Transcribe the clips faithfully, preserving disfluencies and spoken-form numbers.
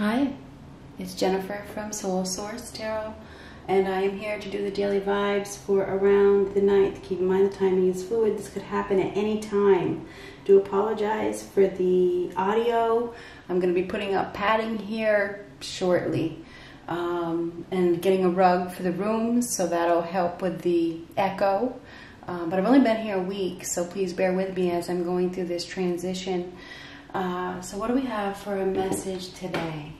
Hi, it's Jennifer from Soul Source Tarot, and I am here to do the daily vibes for around the ninth. Keep in mind the timing is fluid. This could happen at any time. Do apologize for the audio. I'm going to be putting up padding here shortly um, and getting a rug for the room, so that'll help with the echo. Um, but I've only been here a week, so please bear with me as I'm going through this transition. Uh, so what do we have for a message today?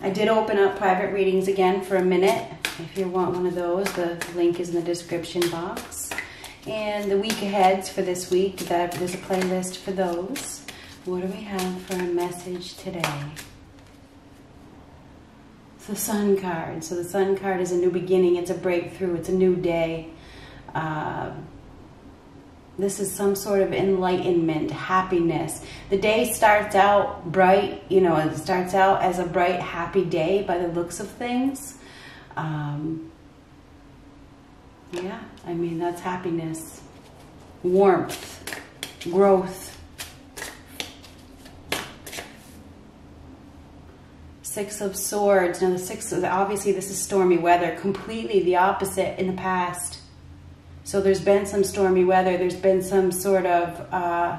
I did open up private readings again for a minute. If you want one of those, the link is in the description box. And the week aheads for this week, that there's a playlist for those. What do we have for a message today? The Sun card. So the Sun card is a new beginning. It's a breakthrough. It's a new day. Uh, this is some sort of enlightenment, happiness. The day starts out bright. You know, it starts out as a bright, happy day by the looks of things. Um, yeah, I mean, that's happiness, warmth, growth. Six of Swords. Now the six, obviously this is stormy weather, completely the opposite in the past. So there's been some stormy weather. There's been some sort of uh,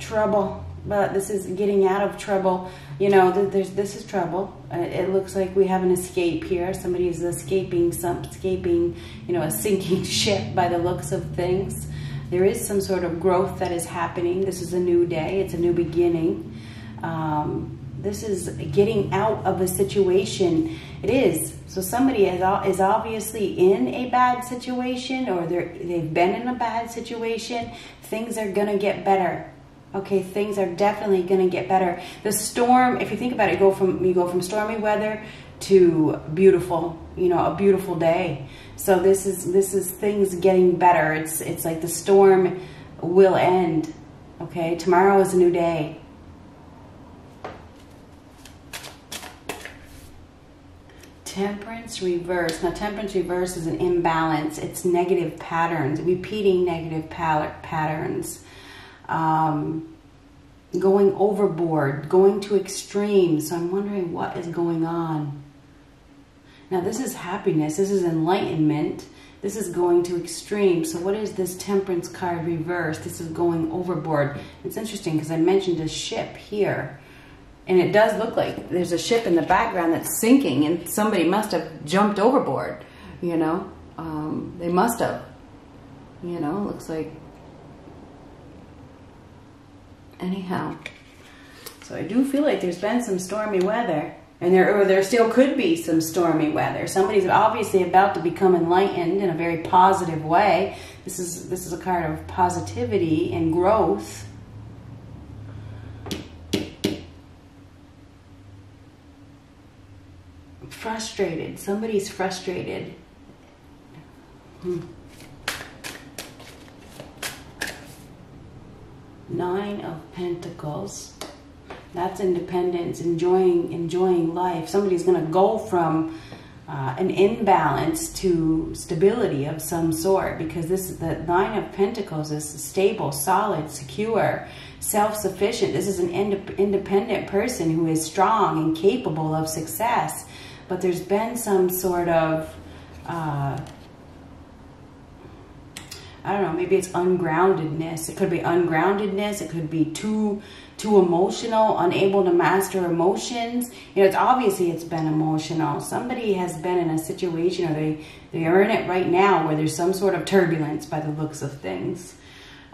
trouble, but this is getting out of trouble. You know, there's, this is trouble. It looks like we have an escape here. Somebody is escaping, some, escaping, you know, a sinking ship by the looks of things. There is some sort of growth that is happening. This is a new day. It's a new beginning. Um, this is getting out of a situation. It is. So somebody is obviously in a bad situation, or they've been in a bad situation. Things are going to get better. Okay, things are definitely going to get better. The storm, if you think about it, go from, you go from stormy weather to beautiful, you know, a beautiful day. So this is this is things getting better. It's it's like the storm will end. Okay, tomorrow is a new day. Temperance reverse. Now temperance reverse is an imbalance. It's negative patterns, repeating negative patterns. Um, going overboard, going to extremes. So I'm wondering what is going on. Now this is happiness, this is enlightenment, this is going to extreme. So what is this temperance card reversed? This is going overboard. It's interesting because I mentioned a ship here, and it does look like there's a ship in the background that's sinking, and somebody must have jumped overboard, you know, um, they must have, you know, looks like, anyhow. So I do feel like there's been some stormy weather. And there, or there still could be some stormy weather. Somebody's obviously about to become enlightened in a very positive way. This is this is a card of positivity and growth. Frustrated. Somebody's frustrated. Hmm. Nine of Pentacles. That's independence, enjoying enjoying life. Somebody's going to go from uh, an imbalance to stability of some sort, because this is the Nine of Pentacles is stable, solid, secure, self-sufficient. This is an ind independent person who is strong and capable of success. But there's been some sort of, uh, I don't know, maybe it's ungroundedness. It could be ungroundedness. It could be too... too emotional, unable to master emotions. You know, it's obviously it's been emotional. Somebody has been in a situation, or they, they are in it right now, where there's some sort of turbulence by the looks of things.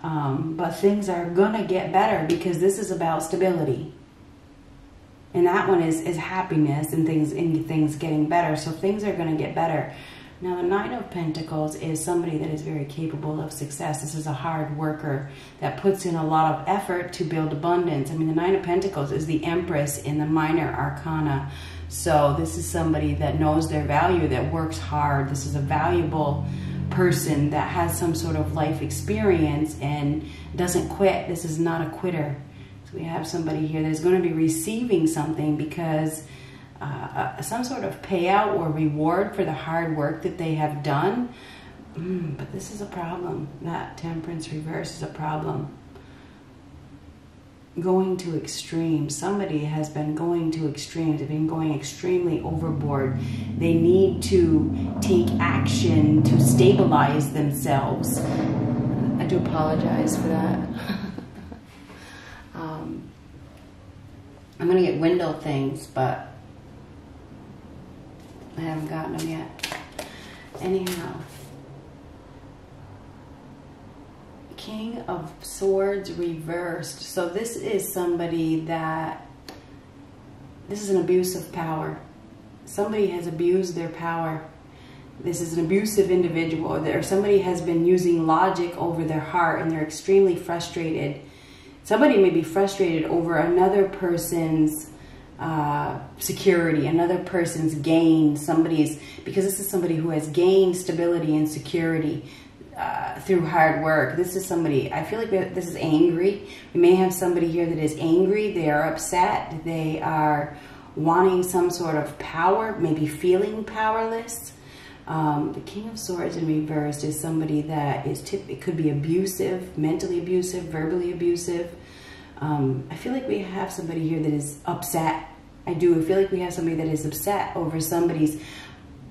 Um, but things are gonna get better, because this is about stability. And that one is, is happiness and things, and things getting better. So things are gonna get better. Now, the Nine of Pentacles is somebody that is very capable of success. This is a hard worker that puts in a lot of effort to build abundance. I mean, the Nine of Pentacles is the Empress in the Minor Arcana. So this is somebody that knows their value, that works hard. This is a valuable person that has some sort of life experience and doesn't quit. This is not a quitter. So we have somebody here that's going to be receiving something, because uh, some sort of payout or reward for the hard work that they have done. Mm, but this is a problem. That Temperance reverse is a problem. Going to extremes. Somebody has been going to extremes. They've been going extremely overboard. They need to take action to stabilize themselves. I do apologize for that. um, I'm going to get window things, but I haven't gotten them yet. Anyhow. King of Swords reversed. So this is somebody that, this is an abuse of power. Somebody has abused their power. This is an abusive individual, or somebody has been using logic over their heart and they're extremely frustrated. Somebody may be frustrated over another person's uh, security, another person's gain, somebody's, because this is somebody who has gained stability and security Uh, through hard work. This is somebody, I feel like this is angry. We may have somebody here that is angry. They are upset. They are wanting some sort of power, maybe feeling powerless. Um, the King of Swords in reverse is somebody that is, it could be abusive, mentally abusive, verbally abusive. Um, I feel like we have somebody here that is upset. I do. I feel like we have somebody that is upset over somebody's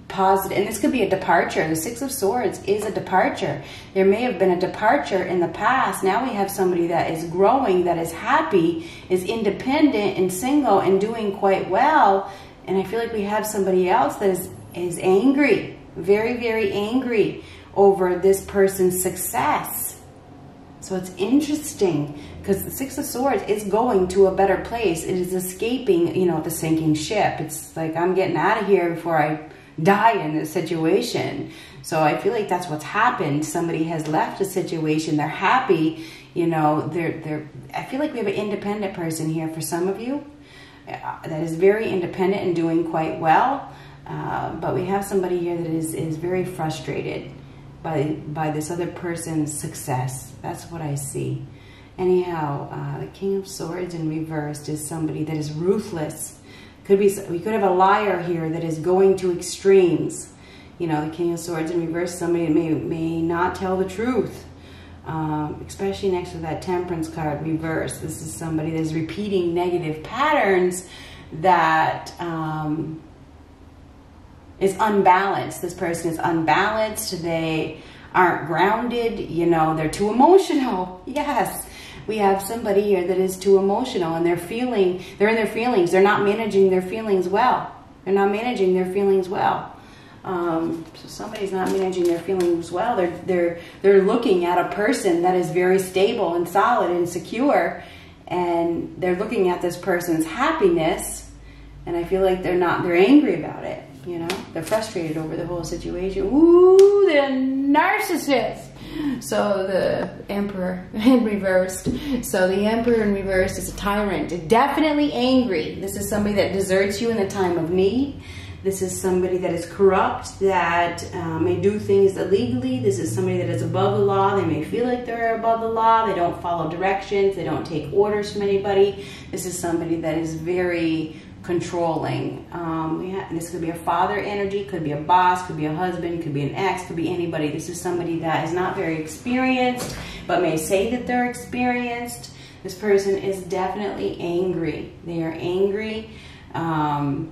positive, and this could be a departure. The Six of Swords is a departure. There may have been a departure in the past. Now we have somebody that is growing, that is happy, is independent and single and doing quite well. And I feel like we have somebody else that is, is angry, very, very angry over this person's success. So it's interesting because the Six of Swords is going to a better place. It is escaping, you know, the sinking ship. It's like, I'm getting out of here before I die in this situation. So I feel like that's what's happened. Somebody has left a situation. They're happy. You know, they're, they're, I feel like we have an independent person here for some of you that is very independent and doing quite well. Uh, but we have somebody here that is, is very frustrated by, by this other person's success. That's what I see. Anyhow, uh, the King of Swords in reversed is somebody that is ruthless. Could be, we could have a liar here that is going to extremes. You know, the King of Swords in reverse, somebody may, may not tell the truth. Um, especially next to that Temperance card, reverse. This is somebody that is repeating negative patterns that um, is unbalanced. This person is unbalanced. They aren't grounded. You know, they're too emotional. Yes. We have somebody here that is too emotional and they're feeling, they're in their feelings. They're not managing their feelings well. They're not managing their feelings well. Um, so somebody's not managing their feelings well. They're, they're, they're looking at a person that is very stable and solid and secure. And they're looking at this person's happiness. And I feel like they're not, they're angry about it. You know, they're frustrated over the whole situation. Ooh, they're narcissists. So the Emperor in reversed. So the Emperor in reversed is a tyrant, definitely angry. This is somebody that deserts you in the time of need. This is somebody that is corrupt, that uh, may do things illegally. This is somebody that is above the law. They may feel like they're above the law. They don't follow directions. They don't take orders from anybody. This is somebody that is very controlling. Um, we have, this could be a father energy, could be a boss, could be a husband, could be an ex, could be anybody. This is somebody that is not very experienced, but may say that they're experienced. This person is definitely angry. They are angry. Um,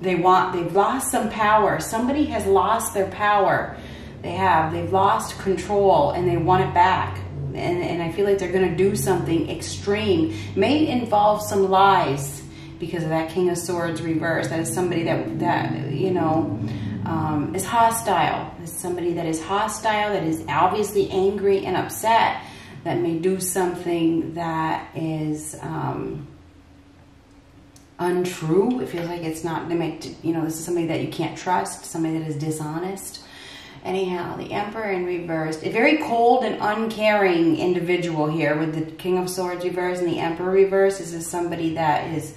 they want, they've lost some power. Somebody has lost their power. They have, they've lost control and they want it back. And, and I feel like they're going to do something extreme. May involve some lies. Because of that King of Swords reverse, that is somebody that, that you know, um, is hostile. It's somebody that is hostile, that is obviously angry and upset, that may do something that is um, untrue. It feels like it's not, they may, you know, this is somebody that you can't trust, somebody that is dishonest. Anyhow, the Emperor in reverse, a very cold and uncaring individual here with the King of Swords reverse and the Emperor reverse. This is somebody that is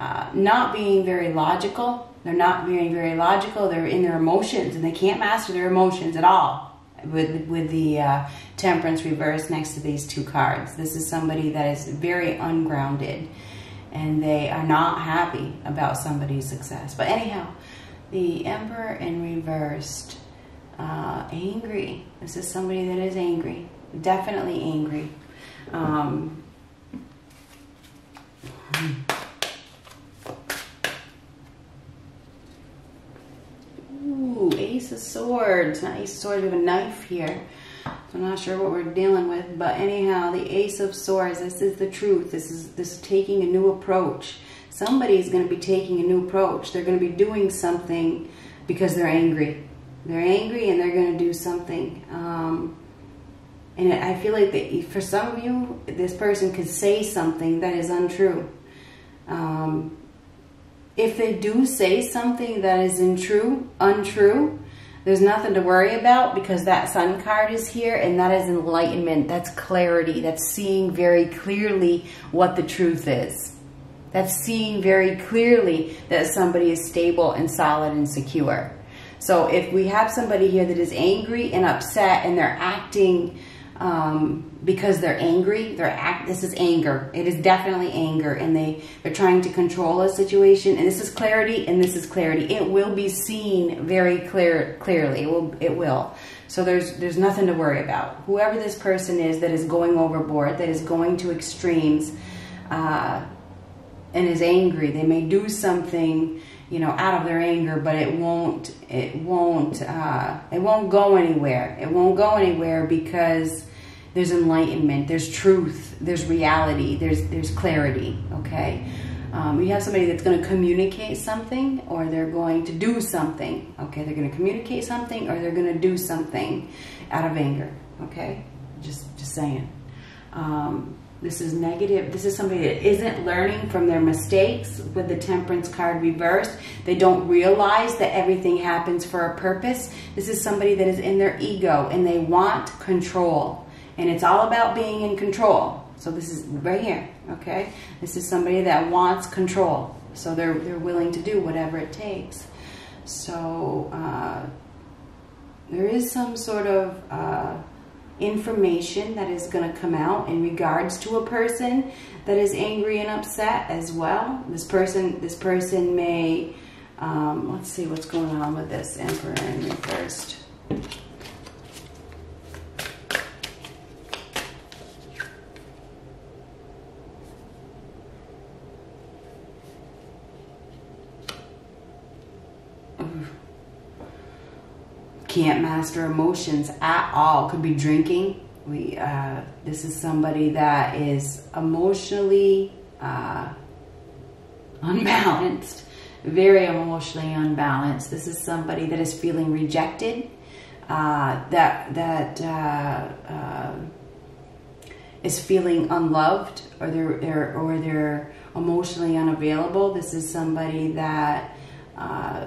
Uh, not being very logical. They're not being very logical. They're in their emotions and they can't master their emotions at all with, with the uh, Temperance reverse next to these two cards. This is somebody that is very ungrounded. and they are not happy about somebody's success. But anyhow, the Emperor in reversed, uh, angry. This is somebody that is angry, definitely angry. Um, ooh, Ace of Swords, not Ace of Swords, we have a knife here. I'm not sure what we're dealing with, but anyhow, the Ace of Swords, this is the truth. This is this is taking a new approach. Somebody's going to be taking a new approach. They're going to be doing something because they're angry. They're angry and they're going to do something. Um, and I feel like that for some of you, this person could say something that is untrue. Um, if they do say something that is untrue, untrue, there's nothing to worry about, because that Sun card is here, and that is enlightenment. That's clarity. That's seeing very clearly what the truth is. That's seeing very clearly that somebody is stable and solid and secure. So if we have somebody here that is angry and upset, and they're acting um, because they're angry, they're act. This is anger. It is definitely anger, and they they're trying to control a situation. And this is clarity, and this is clarity. It will be seen very clear clearly. It will. It will. So there's there's nothing to worry about. Whoever this person is that is going overboard, that is going to extremes, uh, and is angry, they may do something, you know, out of their anger, but it won't, it won't, uh, it won't go anywhere. It won't go anywhere because there's enlightenment, there's truth, there's reality, there's, there's clarity. Okay. Um, you have somebody that's going to communicate something, or they're going to do something. Okay. They're going to communicate something, or they're going to do something out of anger. Okay. Just, just saying, um, this is negative. This is somebody that isn't learning from their mistakes. With the Temperance card reversed, they don't realize that everything happens for a purpose. This is somebody that is in their ego, and they want control. And it's all about being in control. So this is right here, okay? This is somebody that wants control. So they're, they're willing to do whatever it takes. So uh, there is some sort of... Uh, information that is going to come out in regards to a person that is angry and upset as well. This person, this person may, um, let's see what's going on with this Emperor in reversed. Can't master emotions at all. Could be drinking. We uh, this is somebody that is emotionally uh, unbalanced, very emotionally unbalanced. This is somebody that is feeling rejected. Uh, that that uh, uh, is feeling unloved, or they're, they're or they're emotionally unavailable. This is somebody that. Uh,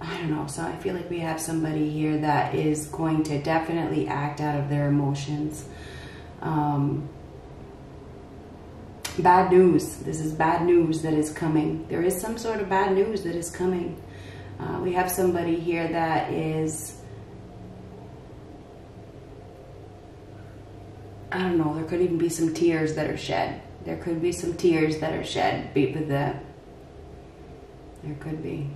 I don't know, so I feel like we have somebody here that is going to definitely act out of their emotions. Um, bad news. This is bad news that is coming. There is some sort of bad news that is coming. Uh, we have somebody here that is, I don't know, there could even be some tears that are shed. There could be some tears that are shed. Be with that. There could be.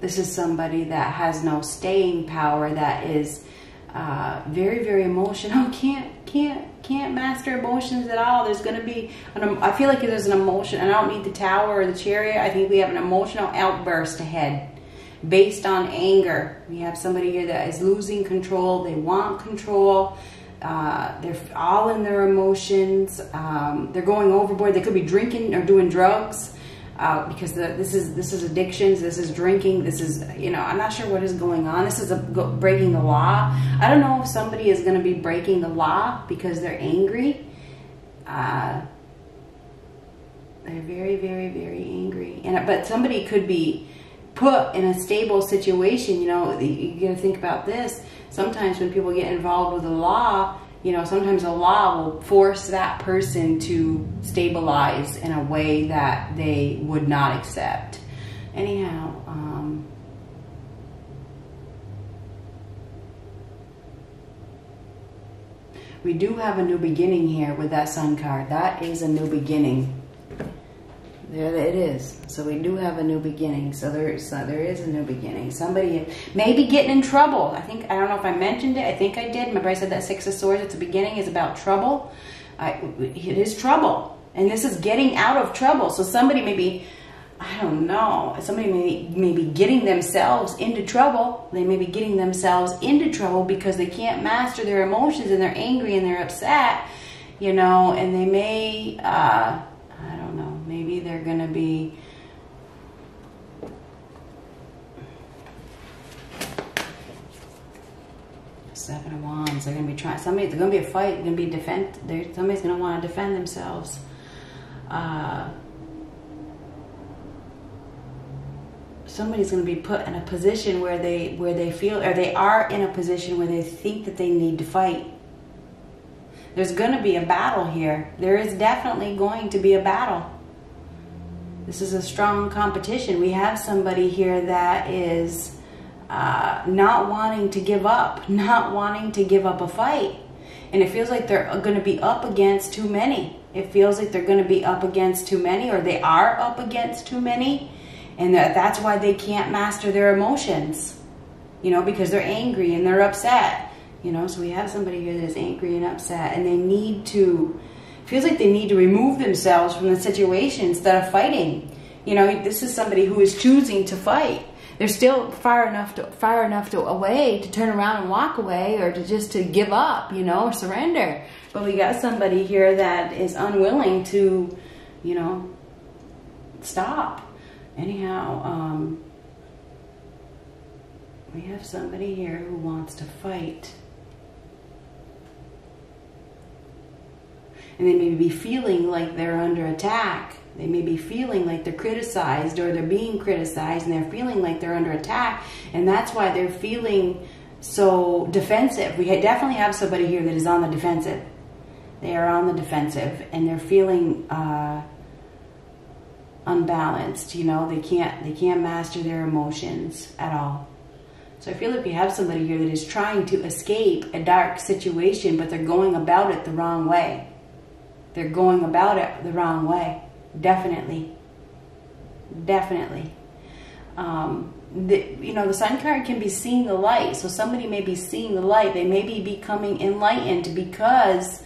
This is somebody that has no staying power, that is uh, very, very emotional. Can't, can't, can't master emotions at all. There's going to be, an, I feel like there's an emotion, and I don't need the tower or the chariot. I think we have an emotional outburst ahead based on anger. We have somebody here that is losing control. They want control. Uh, they're all in their emotions. Um, they're going overboard. They could be drinking or doing drugs. Uh, because the, this is this is addictions, this is drinking, this is, you know, I'm not sure what is going on. This is a, go, breaking the law. I don't know if somebody is going to be breaking the law because they're angry. Uh, they're very, very, very angry. And but somebody could be put in a stable situation. You know, you got to think about this. Sometimes when people get involved with the law, you know, sometimes the law will force that person to stabilize in a way that they would not accept. Anyhow, um, We do have a new beginning here with that Sun card. That is a new beginning. There it is. So we do have a new beginning. So there is, so there is a new beginning. Somebody may be getting in trouble. I think, I don't know if I mentioned it. I think I did. Remember I said that Six of Swords at the beginning is about trouble. I, it is trouble. And this is getting out of trouble. So somebody may be, I don't know, somebody may, may be getting themselves into trouble. They may be getting themselves into trouble because they can't master their emotions and they're angry and they're upset, you know, and they may, uh, I don't know, maybe they're going to be, Seven of Wands, they're going to be trying, somebody, there's going to be a fight, going to be defend, somebody's going to want to defend themselves. Uh... Somebody's going to be put in a position where they where they feel, or they are in a position where they think that they need to fight. There's going to be a battle here. There is definitely going to be a battle. This is a strong competition. We have somebody here that is uh, not wanting to give up, not wanting to give up a fight. And it feels like they're going to be up against too many. It feels like they're going to be up against too many, or they are up against too many. And that, that's why they can't master their emotions, you know, because they're angry and they're upset, you know. So we have somebody here that is angry and upset, and they need to, feels like they need to remove themselves from the situation instead of fighting. You know, this is somebody who is choosing to fight. They're still far enough to, far enough to away to turn around and walk away, or to just to give up, you know, or surrender. But we got somebody here that is unwilling to, you know, stop. Anyhow, um, we have somebody here who wants to fight. And they may be feeling like they're under attack. They may be feeling like they're criticized, or they're being criticized, and they're feeling like they're under attack. And that's why they're feeling so defensive. We definitely have somebody here that is on the defensive. They are on the defensive, and they're feeling... Uh, unbalanced, you know, they can't they can't master their emotions at all. So I feel like we have somebody here that is trying to escape a dark situation, but they're going about it the wrong way. They're going about it the wrong way. Definitely. Definitely. Um, the, you know, the Sun card can be seeing the light. So somebody may be seeing the light. They may be becoming enlightened because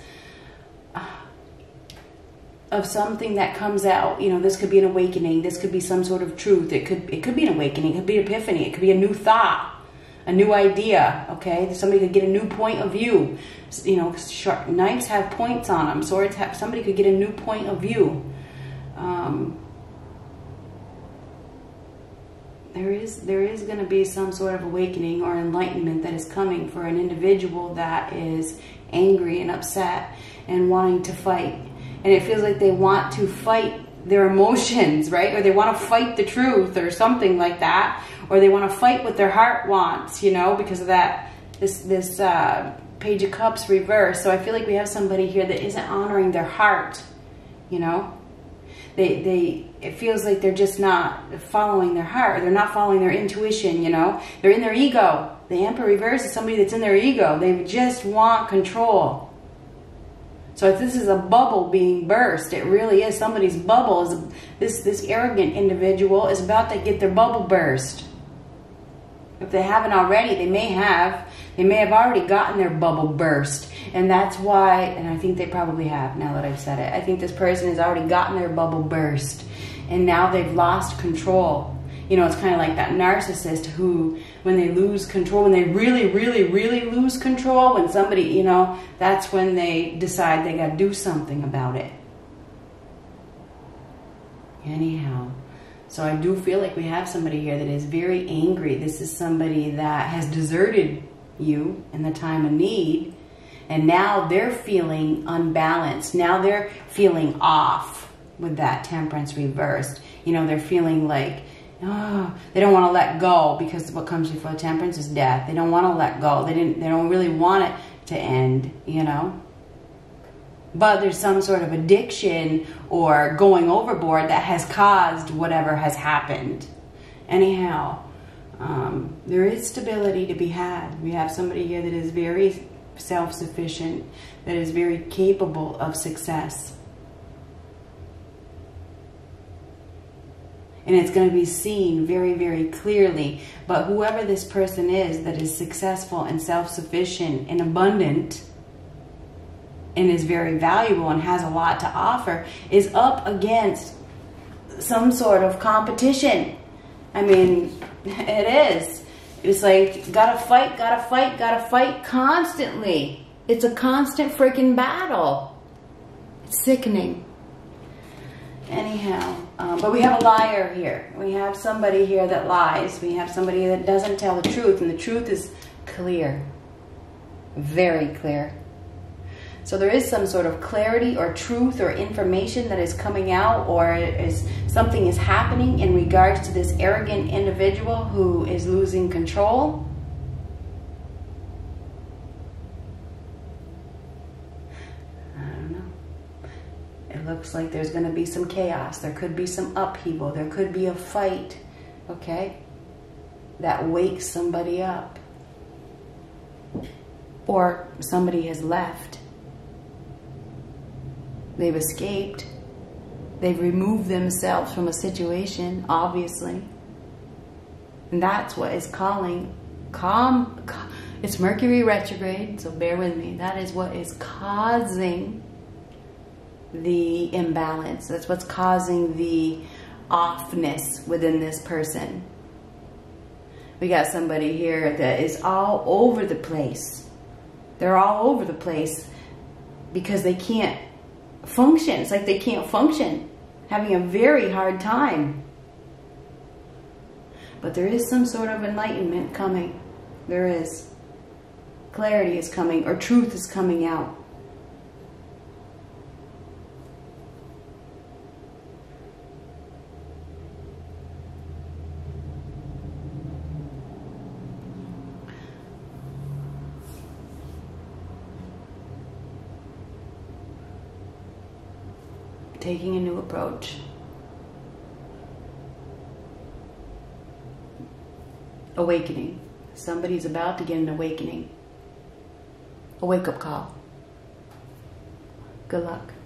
of something that comes out. You know, this could be an awakening. This could be some sort of truth. It could it could be an awakening. It could be an epiphany. It could be a new thought, a new idea, okay? Somebody could get a new point of view. You know, sharp knives have points on them. Swords have, somebody could get a new point of view. Um, there is, there is going to be some sort of awakening or enlightenment that is coming for an individual that is angry and upset and wanting to fight. And it feels like they want to fight their emotions, right? Or they want to fight the truth or something like that. Or they want to fight what their heart wants, you know, because of that, this, this uh, Page of Cups reverse. So I feel like we have somebody here that isn't honoring their heart, you know? They, they, it feels like they're just not following their heart. Or they're not following their intuition, you know? They're in their ego. The Emperor reverse is somebody that's in their ego. They just want control. So if this is a bubble being burst, it really is. Somebody's bubble is, this, this arrogant individual is about to get their bubble burst. If they haven't already, they may have. They may have already gotten their bubble burst. And that's why, and I think they probably have now that I've said it. I think this person has already gotten their bubble burst. And now they've lost control. You know, it's kind of like that narcissist who, when they lose control, when they really, really, really lose control, when somebody, you know, that's when they decide they got to do something about it. Anyhow, so I do feel like we have somebody here that is very angry. This is somebody that has deserted you in the time of need, and now they're feeling unbalanced. Now they're feeling off with that Temperance reversed. You know, they're feeling like, oh, they don't want to let go, because what comes before Temperance is death. They don't want to let go. They didn't. They don't really want it to end, you know. But there's some sort of addiction or going overboard that has caused whatever has happened. Anyhow, um, there is stability to be had. We have somebody here that is very self-sufficient, that is very capable of success. And it's going to be seen very, very clearly. But whoever this person is that is successful and self-sufficient and abundant and is very valuable and has a lot to offer is up against some sort of competition. I mean, it is. It's like, gotta fight, gotta fight, gotta fight constantly. It's a constant freaking battle. It's sickening. Anyhow, um, but we have a liar here. We have somebody here that lies. We have somebody that doesn't tell the truth, and the truth is clear. Very clear. So there is some sort of clarity or truth or information that is coming out, or is something is happening in regards to this arrogant individual who is losing control. I don't know. It looks like there's going to be some chaos. There could be some upheaval. There could be a fight, okay, that wakes somebody up. Or somebody has left. They've escaped. They've removed themselves from a situation, obviously. And that's what is calling calm. It's Mercury retrograde, so bear with me. That is what is causing the imbalance. That's what's causing the offness within this person. We got somebody here that is all over the place. They're all over the place because they can't function. It's like they can't function, having a very hard time. But there is some sort of enlightenment coming. There is. Clarity is coming, or truth is coming out. Taking a new approach. Awakening. Somebody's about to get an awakening. A wake-up call. Good luck.